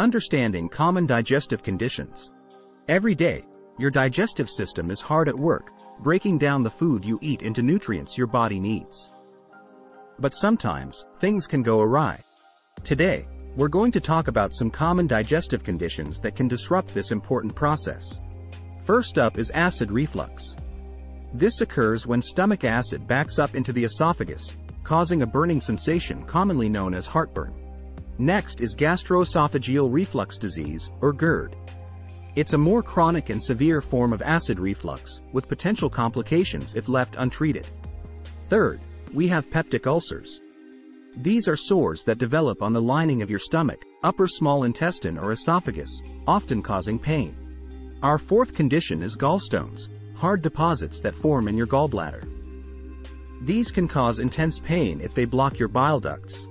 Understanding common digestive conditions. Every day, your digestive system is hard at work, breaking down the food you eat into nutrients your body needs. But sometimes, things can go awry. Today, we're going to talk about some common digestive conditions that can disrupt this important process. First up is acid reflux. This occurs when stomach acid backs up into the esophagus, causing a burning sensation commonly known as heartburn. Next is gastroesophageal reflux disease, or GERD. It's a more chronic and severe form of acid reflux, with potential complications if left untreated. Third, we have peptic ulcers. These are sores that develop on the lining of your stomach, upper small intestine or esophagus, often causing pain. Our fourth condition is gallstones, hard deposits that form in your gallbladder. These can cause intense pain if they block your bile ducts.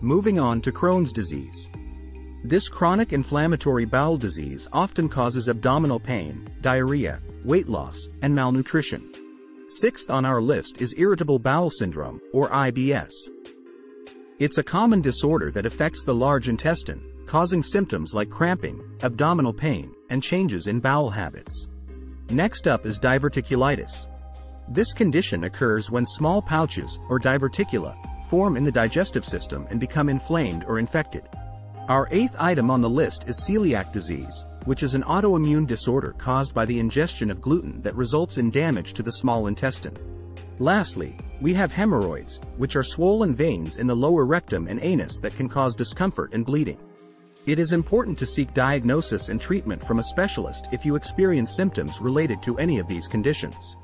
Moving on to Crohn's disease. This chronic inflammatory bowel disease often causes abdominal pain, diarrhea, weight loss, and malnutrition. Sixth on our list is irritable bowel syndrome, or IBS. It's a common disorder that affects the large intestine, causing symptoms like cramping, abdominal pain, and changes in bowel habits. Next up is diverticulitis. This condition occurs when small pouches, or diverticula, form in the digestive system and become inflamed or infected. Our eighth item on the list is celiac disease, which is an autoimmune disorder caused by the ingestion of gluten that results in damage to the small intestine. Lastly, we have hemorrhoids, which are swollen veins in the lower rectum and anus that can cause discomfort and bleeding. It is important to seek diagnosis and treatment from a specialist if you experience symptoms related to any of these conditions.